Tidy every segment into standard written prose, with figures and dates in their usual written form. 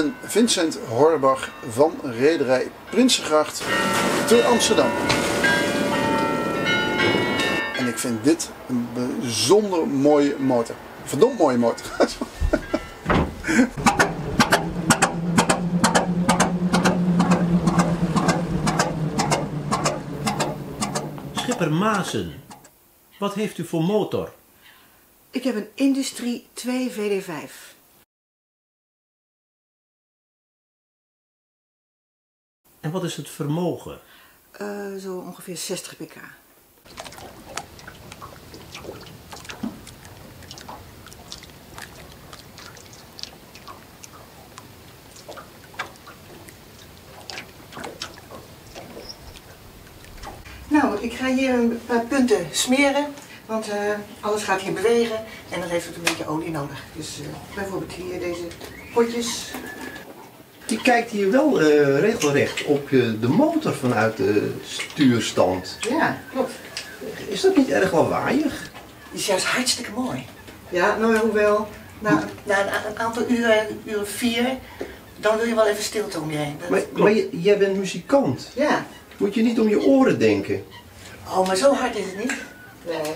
ben Vincent Horbach van Rederij Prinsengracht te Amsterdam. En ik vind dit een bijzonder mooie motor. Verdomd mooie motor. Schipper Maassen, wat heeft u voor motor? Ik heb een Industrie 2VD5. En wat is het vermogen? Zo ongeveer 60 pk. Nou, ik ga hier een paar punten smeren, want alles gaat hier bewegen en dan heeft het een beetje olie nodig. Dus bijvoorbeeld hier deze potjes. Je kijkt hier wel regelrecht op de motor vanuit de stuurstand. Ja, klopt. Is dat niet erg lawaaiig? Het is juist hartstikke mooi. Ja, nou hoewel, na een aantal uren, uren 4, dan wil je wel even stilte om je heen. Maar jij bent muzikant. Ja. Moet je niet om je oren denken. Oh, maar zo hard is het niet. Nee,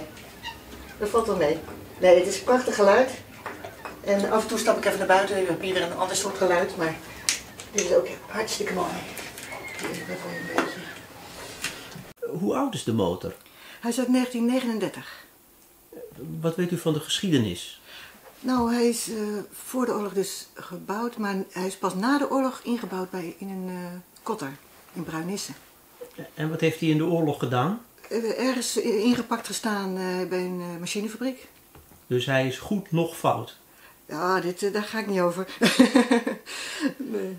dat valt wel mee. Nee, het is een prachtig geluid. En af en toe stap ik even naar buiten, ik heb hier weer een ander soort geluid, maar dit is ook hartstikke mooi. Hoe oud is de motor? Hij is uit 1939. Wat weet u van de geschiedenis? Nou, hij is voor de oorlog dus gebouwd, maar hij is pas na de oorlog ingebouwd in een kotter in Bruinisse. En wat heeft hij in de oorlog gedaan? Ergens ingepakt gestaan bij een machinefabriek. Dus hij is goed nog fout? Ja, daar ga ik niet over. Nee.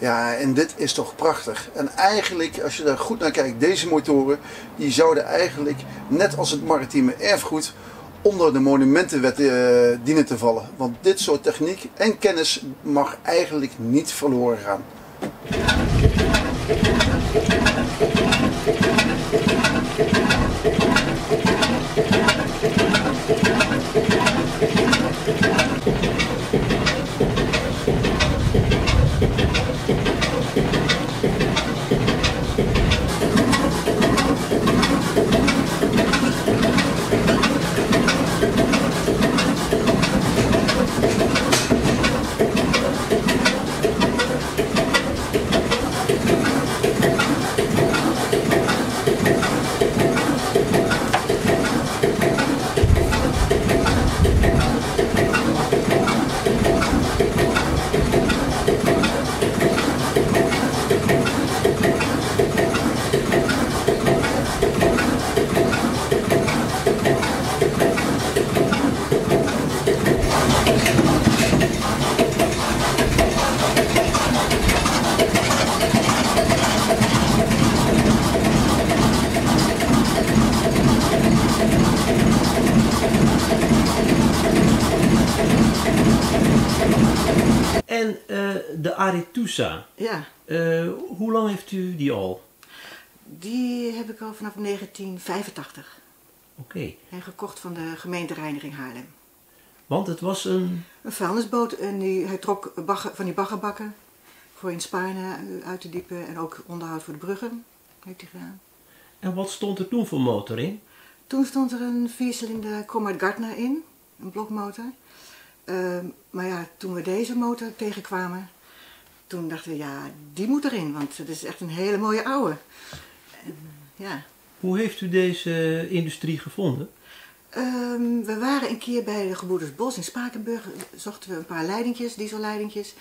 Ja, en dit is toch prachtig. En eigenlijk, als je daar goed naar kijkt, deze motoren, die zouden eigenlijk, net als het maritieme erfgoed, onder de monumentenwet dienen te vallen. Want dit soort techniek en kennis mag eigenlijk niet verloren gaan. de Arethusa. Ja. Hoe lang heeft u die al? Die heb ik al vanaf 1985. Oké. Okay. En gekocht van de gemeentereiniging Haarlem. Want het was een... Een vuilnisboot en hij trok van die baggerbakken voor in Spaanen uit te diepen en ook onderhoud voor de bruggen. Heeft hij gedaan. En wat stond er toen voor motor in? Toen stond er een viercilinder Kromhout-Gardner in, een blokmotor. Maar ja, toen we deze motor tegenkwamen, toen dachten we, ja, die moet erin, want het is echt een hele mooie oude. Ja. Hoe heeft u deze industrie gevonden? We waren een keer bij de Gebroeders Bos in Spakenburg, zochten we een paar leidingjes, dieselleidingjes.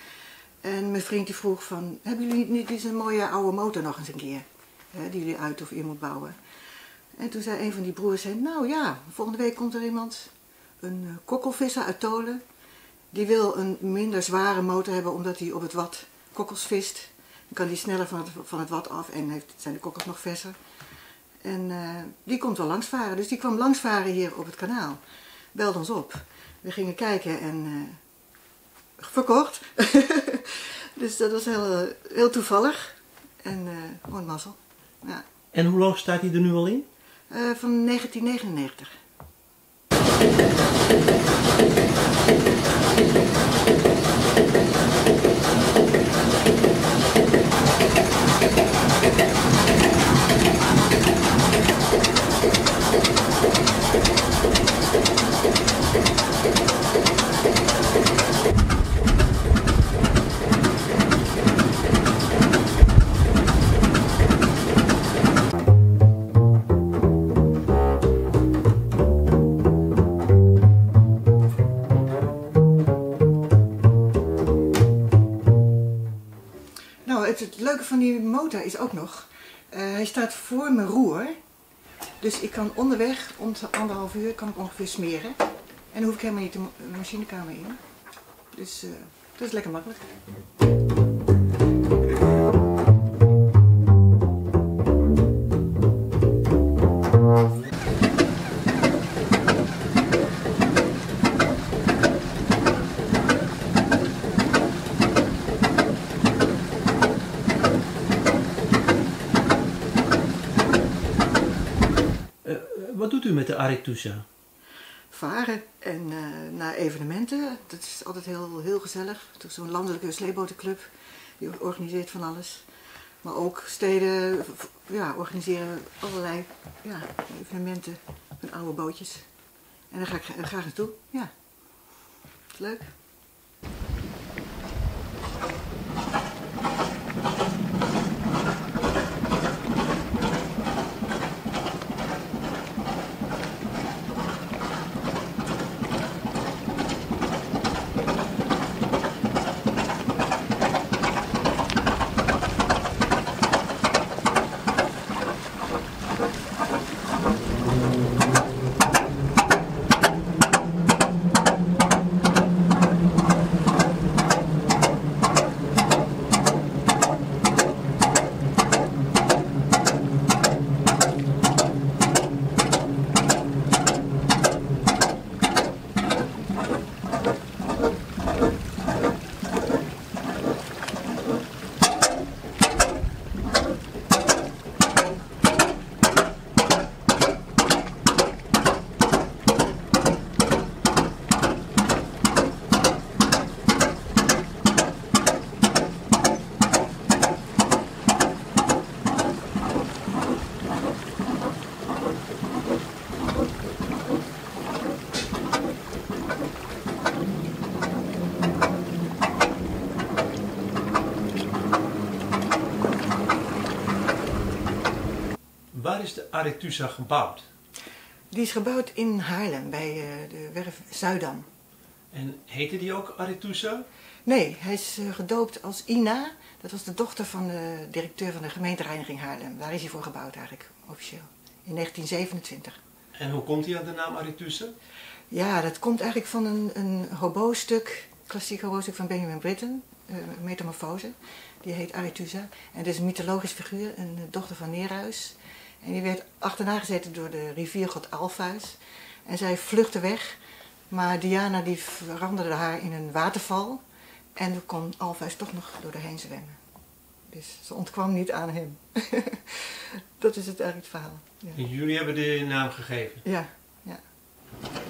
En mijn vriend die vroeg van, hebben jullie niet deze mooie oude motor nog eens een keer? Hè, die jullie uit of in moet bouwen. En toen zei een van die broers, zei, nou ja, volgende week komt er iemand, een kokkelvisser uit Tolen. Die wil een minder zware motor hebben omdat hij op het wat kokkels vist. Dan kan hij sneller van het wat af en zijn de kokkels nog verser. En die komt wel langsvaren. Dus die kwam langsvaren hier op het kanaal. Belde ons op. We gingen kijken en verkocht. Dus dat was heel, heel toevallig. En gewoon mazzel. Ja. En hoe lang staat hij er nu al in? Van 1999. Het leuke van die motor is ook nog, hij staat voor mijn roer, dus ik kan onderweg, om de anderhalf uur, kan ik ongeveer smeren. En dan hoef ik helemaal niet de machinekamer in. Dus dat is lekker makkelijk. Met de Arethusa? Varen en naar evenementen. Dat is altijd heel, heel gezellig. Zo'n landelijke sleebotenclub die organiseert van alles. Maar ook steden ja, organiseren allerlei ja, evenementen van oude bootjes. En daar ga ik graag naartoe. Ja, leuk. Is de Arethusa gebouwd? Die is gebouwd in Haarlem, bij de werf Zuidam. En heette die ook Arethusa? Nee, hij is gedoopt als Ina. Dat was de dochter van de directeur van de gemeentereiniging Haarlem. Daar is hij voor gebouwd eigenlijk, officieel. In 1927. En hoe komt hij aan de naam Arethusa? Ja, dat komt eigenlijk van een hobo-stuk, klassiek hobo-stuk van Benjamin Britten. Metamorfose. Die heet Arethusa. En dat is een mythologisch figuur, een dochter van Nerhuis. En die werd achterna gezeten door de riviergod Alpheios. En zij vluchtte weg, maar Diana die veranderde haar in een waterval. En toen kon Alpheios toch nog door erheen zwemmen. Dus ze ontkwam niet aan hem. Dat is het eigenlijk het verhaal. Ja. Jullie hebben de naam gegeven? Ja, ja.